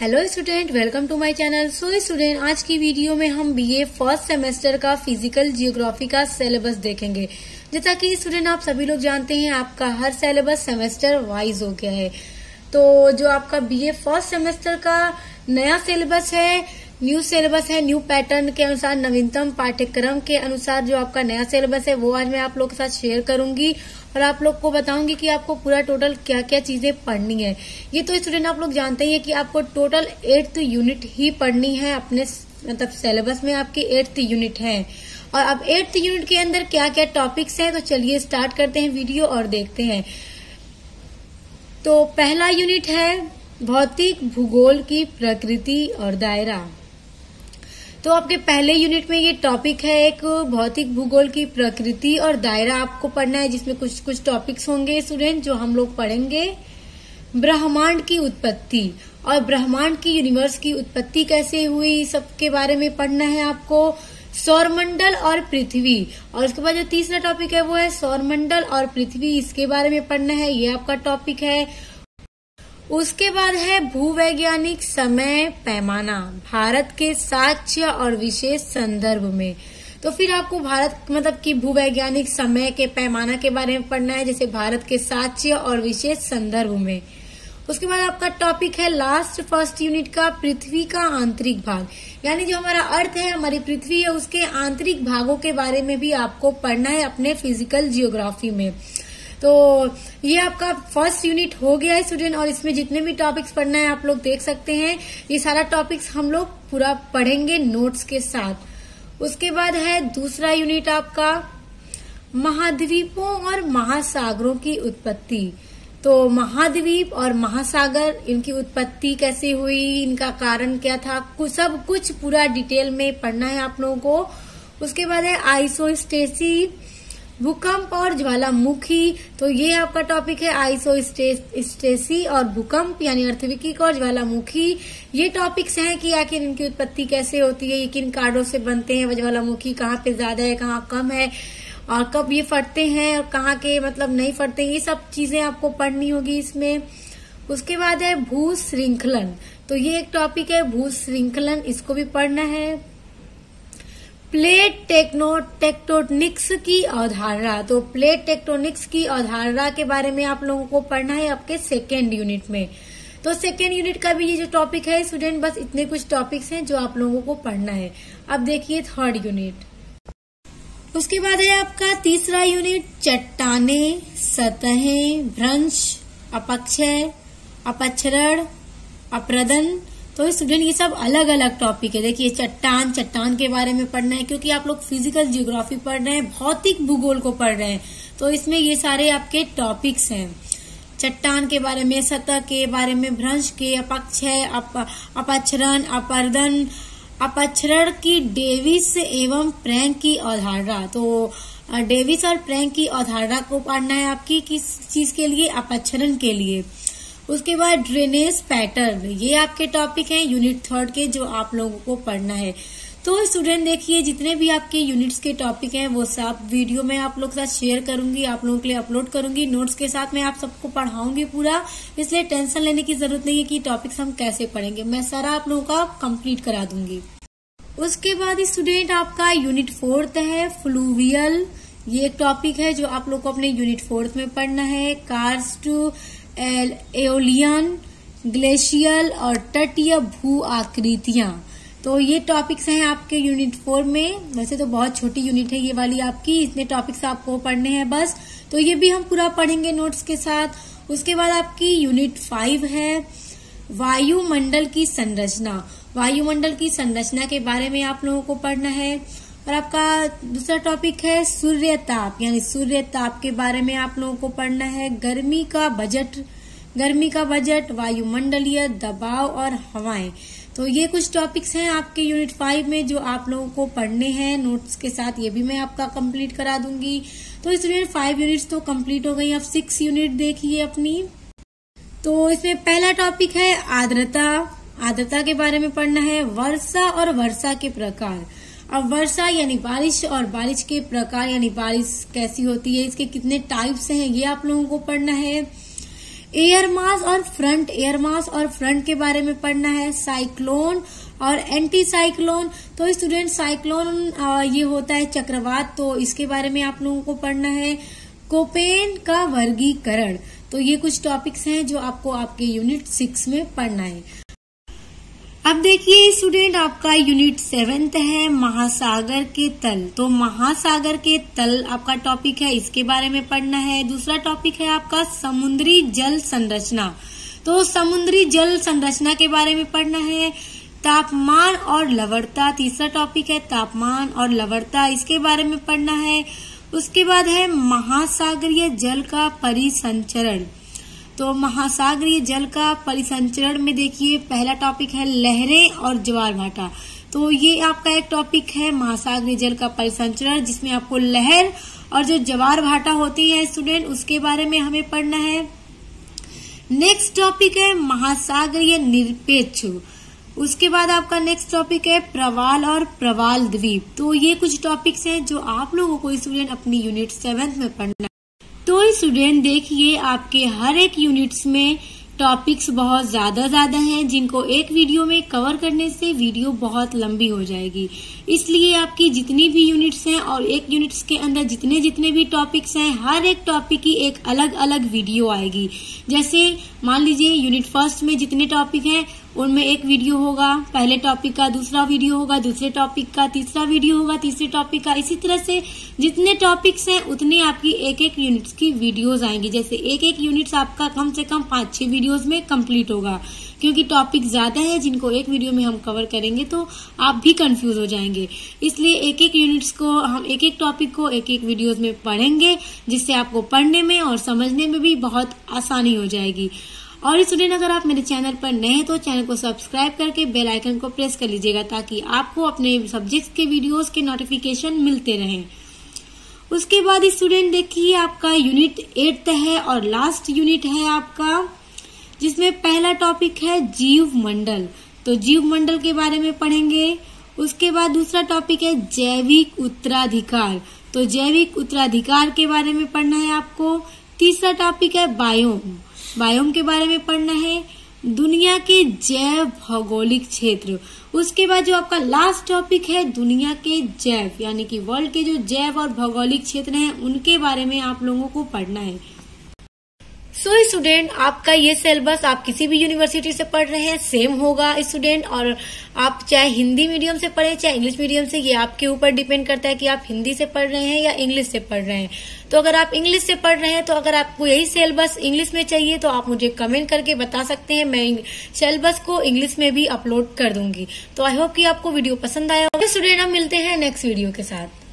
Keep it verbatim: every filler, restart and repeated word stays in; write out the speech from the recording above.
Hello student, welcome to my channel. So student, आज की video में हम बीए फर्स्ट सेमेस्टर का फिजिकल जियोग्राफी का सिलेबस देखेंगे। जैसा कि स्टूडेंट आप सभी लोग जानते हैं, आपका हर सिलेबस सेमेस्टर वाइज हो गया है। तो जो आपका बीए फर्स्ट सेमेस्टर का नया सिलेबस है, न्यू सिलेबस है, न्यू पैटर्न के अनुसार, नवीनतम पाठ्यक्रम के अनुसार जो आपका नया सिलेबस है वो आज मैं आप लोग के साथ शेयर करूंगी और आप लोग को बताऊंगी कि आपको पूरा टोटल क्या क्या चीजें पढ़नी है। ये तो स्टूडेंट आप लोग जानते ही हैं कि आपको टोटल एट्थ यूनिट ही पढ़नी है, अपने मतलब सिलेबस में आपके एट्थ यूनिट है। और अब एट्थ यूनिट के अंदर क्या क्या टॉपिक्स हैं, तो चलिए स्टार्ट करते हैं वीडियो और देखते हैं। तो पहला यूनिट है भौतिक भूगोल की प्रकृति और दायरा। तो आपके पहले यूनिट में ये टॉपिक है एक भौतिक भूगोल की प्रकृति और दायरा आपको पढ़ना है, जिसमें कुछ कुछ टॉपिक्स होंगे स्टूडेंट जो हम लोग पढ़ेंगे। ब्रह्मांड की उत्पत्ति और ब्रह्मांड की यूनिवर्स की उत्पत्ति कैसे हुई, सबके बारे में पढ़ना है आपको। सौरमंडल और पृथ्वी, और उसके बाद जो तीसरा टॉपिक है वो है सौरमंडल और पृथ्वी, इसके बारे में पढ़ना है, ये आपका टॉपिक है। उसके बाद है भूवैज्ञानिक समय पैमाना, भारत के साक्ष्य और विशेष संदर्भ में। तो फिर आपको भारत मतलब कि भूवैज्ञानिक समय के पैमाना के बारे में पढ़ना है, जैसे भारत के साक्ष्य और विशेष संदर्भ में। उसके बाद आपका टॉपिक है लास्ट फर्स्ट यूनिट का, पृथ्वी का आंतरिक भाग, यानी जो हमारा अर्थ है, हमारी पृथ्वी है, उसके आंतरिक भागों के बारे में भी आपको पढ़ना है अपने फिजिकल जियोग्राफी में। तो ये आपका फर्स्ट यूनिट हो गया है स्टूडेंट, और इसमें जितने भी टॉपिक्स पढ़ना है आप लोग देख सकते हैं, ये सारा टॉपिक्स हम लोग पूरा पढ़ेंगे नोट्स के साथ। उसके बाद है दूसरा यूनिट आपका महाद्वीपों और महासागरों की उत्पत्ति। तो महाद्वीप और महासागर, इनकी उत्पत्ति कैसे हुई, इनका कारण क्या था, कुछ सब कुछ पूरा डिटेल में पढ़ना है आप लोगों को। उसके बाद है आइसोस्टेसी, भूकंप और ज्वालामुखी। तो ये आपका टॉपिक है आइसोस्टेसी और भूकंप यानी अर्थक्वेक और ज्वालामुखी। ये टॉपिक्स हैं कि आखिर इनकी उत्पत्ति कैसे होती है, ये किन कारणों से बनते हैं, ज्वालामुखी कहाँ पे ज्यादा है, कहाँ कम है, और कब ये फटते हैं और कहाँ के मतलब नहीं फटते, ये सब चीजें आपको पढ़नी होगी इसमें। उसके बाद है भूश्रृंखलन, तो ये एक टॉपिक है भूश्रृंखलन, इसको भी पढ़ना है। प्लेट टेक्नो टेक्टोनिक्स की अवधारणा, तो प्लेट टेक्टोनिक्स की अवधारणा के बारे में आप लोगों को पढ़ना है आपके सेकेंड यूनिट में। तो सेकेंड यूनिट का भी ये जो टॉपिक है स्टूडेंट, बस इतने कुछ टॉपिक्स हैं जो आप लोगों को पढ़ना है। अब देखिए थर्ड यूनिट। उसके बाद है आपका तीसरा यूनिट, चट्टानें, सतहें, भ्रंश, अपक्षय, अपक्षरण, अपरदन। तो स्टूडेंट ये सब अलग अलग टॉपिक है। देखिए चट्टान, चट्टान के बारे में पढ़ना है, क्योंकि आप लोग फिजिकल जियोग्राफी पढ़ रहे हैं, भौतिक भूगोल को पढ़ रहे हैं, तो इसमें ये सारे आपके टॉपिक्स हैं। चट्टान के बारे में, सतह के बारे में, भ्रंश के, अपक्षय, अपक्षरण, अपरदन, अपक्षरण की डेविस एवं प्रेंक की अवधारणा। तो डेविस और प्रेंक की अवधारणा को पढ़ना है आपकी, किस चीज के लिए, अपक्षरण के लिए। उसके बाद ड्रेनेज पैटर्न, ये आपके टॉपिक हैं यूनिट थर्ड के, जो आप लोगों को पढ़ना है। तो स्टूडेंट देखिए जितने भी आपके यूनिट्स के टॉपिक हैं वो सब वीडियो में आप लोग के साथ शेयर करूंगी, आप लोगों के लिए अपलोड करूंगी, नोट्स के साथ मैं आप सबको पढ़ाऊंगी पूरा, इसलिए टेंशन लेने की जरूरत नहीं है कि टॉपिक्स हम कैसे पढ़ेंगे, मैं सारा आप लोगों का कंप्लीट करा दूंगी। उसके बाद स्टूडेंट आपका यूनिट फोर्थ है फ्लूवियल, ये एक टॉपिक है जो आप लोग को अपने यूनिट फोर्थ में पढ़ना है। कार्स्ट, एओलियन, ग्लेशियल और तटीय भू आकृतियां, तो ये टॉपिक्स हैं आपके यूनिट फोर में। वैसे तो बहुत छोटी यूनिट है ये वाली आपकी, इतने टॉपिक्स आपको पढ़ने हैं बस, तो ये भी हम पूरा पढ़ेंगे नोट्स के साथ। उसके बाद आपकी यूनिट फाइव है वायुमंडल की संरचना, वायुमंडल की संरचना के बारे में आप लोगों को पढ़ना है। और आपका दूसरा टॉपिक है सूर्य ताप, यानी सूर्य ताप के बारे में आप लोगों को पढ़ना है। गर्मी का बजट, गर्मी का बजट, वायुमंडलीय दबाव और हवाएं, तो ये कुछ टॉपिक्स हैं आपके यूनिट फाइव में जो आप लोगों को पढ़ने हैं नोट्स के साथ, ये भी मैं आपका कंप्लीट करा दूंगी। तो इस यूनिट फाइव यूनिट्स तो कंप्लीट हो गई, अब सिक्स यूनिट देखिए अपनी। तो इसमें पहला टॉपिक है आर्द्रता, आर्द्रता के बारे में पढ़ना है। वर्षा और वर्षा के प्रकार, अब वर्षा यानी बारिश और बारिश के प्रकार यानी बारिश कैसी होती है, इसके कितने टाइप्स हैं, ये आप लोगों को पढ़ना है। एयर मास और फ्रंट एयर मास और फ्रंट के बारे में पढ़ना है, साइक्लोन और एंटी साइक्लोन। तो स्टूडेंट साइक्लोन ये होता है चक्रवात, तो इसके बारे में आप लोगों को पढ़ना है, कोपेन का वर्गीकरण। तो ये कुछ टॉपिक्स हैं जो आपको आपके यूनिट सिक्स में पढ़ना है। अब देखिए स्टूडेंट आपका यूनिट सेवेंथ है महासागर के तल। तो महासागर के तल आपका टॉपिक है, इसके बारे में पढ़ना है। दूसरा टॉपिक है आपका समुद्री जल संरचना। तो समुद्री जल संरचना के बारे में पढ़ना है, तापमान और लवणता। तीसरा टॉपिक है तापमान और लवणता, इसके बारे में पढ़ना है। उसके बाद है महासागरीय जल का परिसंचरण। तो महासागरीय जल का परिसंचरण में देखिए पहला टॉपिक है लहरें और ज्वार भाटा। तो ये आपका एक टॉपिक है महासागरीय जल का परिसंचरण, जिसमें आपको लहर और जो ज्वार भाटा होती है स्टूडेंट उसके बारे में हमें पढ़ना है। नेक्स्ट टॉपिक है महासागरीय निरपेक्ष। उसके बाद आपका नेक्स्ट टॉपिक है प्रवाल और प्रवाल द्वीप। तो ये कुछ टॉपिक्स हैं जो आप लोगों को स्टूडेंट अपनी यूनिट सेवेंथ में पढ़ना। तो स्टूडेंट देखिए आपके हर एक यूनिट्स में टॉपिक्स बहुत ज्यादा ज्यादा हैं, जिनको एक वीडियो में कवर करने से वीडियो बहुत लंबी हो जाएगी। इसलिए आपकी जितनी भी यूनिट्स हैं और एक यूनिट्स के अंदर जितने जितने भी टॉपिक्स हैं, हर एक टॉपिक की एक अलग अलग वीडियो आएगी। जैसे मान लीजिए यूनिट फर्स्ट में जितने टॉपिक हैं उनमें एक वीडियो होगा पहले टॉपिक का, दूसरा वीडियो होगा दूसरे टॉपिक का, तीसरा वीडियो होगा तीसरे टॉपिक का। इसी तरह से जितने टॉपिक्स हैं उतने आपकी एक एक यूनिट्स की वीडियोस आएंगी। जैसे एक एक यूनिट्स आपका कम से कम पांच छह वीडियोस में कंप्लीट होगा, क्योंकि टॉपिक ज्यादा है जिनको एक वीडियो में हम कवर करेंगे तो आप भी कंफ्यूज हो जाएंगे। इसलिए एक एक यूनिट्स को हम एक एक टॉपिक को एक एक वीडियोज में पढ़ेंगे, जिससे आपको पढ़ने में और समझने में भी बहुत आसानी हो जाएगी। और स्टूडेंट अगर आप मेरे चैनल पर नए हैं तो चैनल को सब्सक्राइब करके बेल आइकन को प्रेस कर लीजिएगा, ताकि आपको अपने सब्जेक्ट्स के वीडियोस के नोटिफिकेशन मिलते रहें। उसके बाद स्टूडेंट देखिए आपका यूनिट एट्थ है और लास्ट यूनिट है आपका, जिसमें पहला टॉपिक है जीव मंडल। तो जीव मंडल के बारे में पढ़ेंगे। उसके बाद दूसरा टॉपिक है जैविक उत्तराधिकार। तो जैविक उत्तराधिकार के बारे में पढ़ना है आपको। तीसरा टॉपिक है बायोम बायोम के बारे में पढ़ना है, दुनिया के जैव भौगोलिक क्षेत्र। उसके बाद जो आपका लास्ट टॉपिक है दुनिया के जैव यानी कि वर्ल्ड के जो जैव और भौगोलिक क्षेत्र हैं उनके बारे में आप लोगों को पढ़ना है। सो so, स्टूडेंट आपका ये सिलेबस आप किसी भी यूनिवर्सिटी से पढ़ रहे हैं सेम होगा स्टूडेंट, और आप चाहे हिंदी मीडियम से पढ़े चाहे इंग्लिश मीडियम से, ये आपके ऊपर डिपेंड करता है कि आप हिंदी से पढ़ रहे हैं या इंग्लिश से पढ़ रहे हैं। तो अगर आप इंग्लिश से पढ़ रहे हैं तो अगर आपको यही सिलेबस इंग्लिश में चाहिए तो आप मुझे कमेंट करके बता सकते हैं, मैं सिलेबस को इंग्लिश में भी अपलोड कर दूंगी। तो आई होप कि आपको वीडियो पसंद आया होगा। स्टूडेंट हम मिलते हैं नेक्स्ट वीडियो के साथ।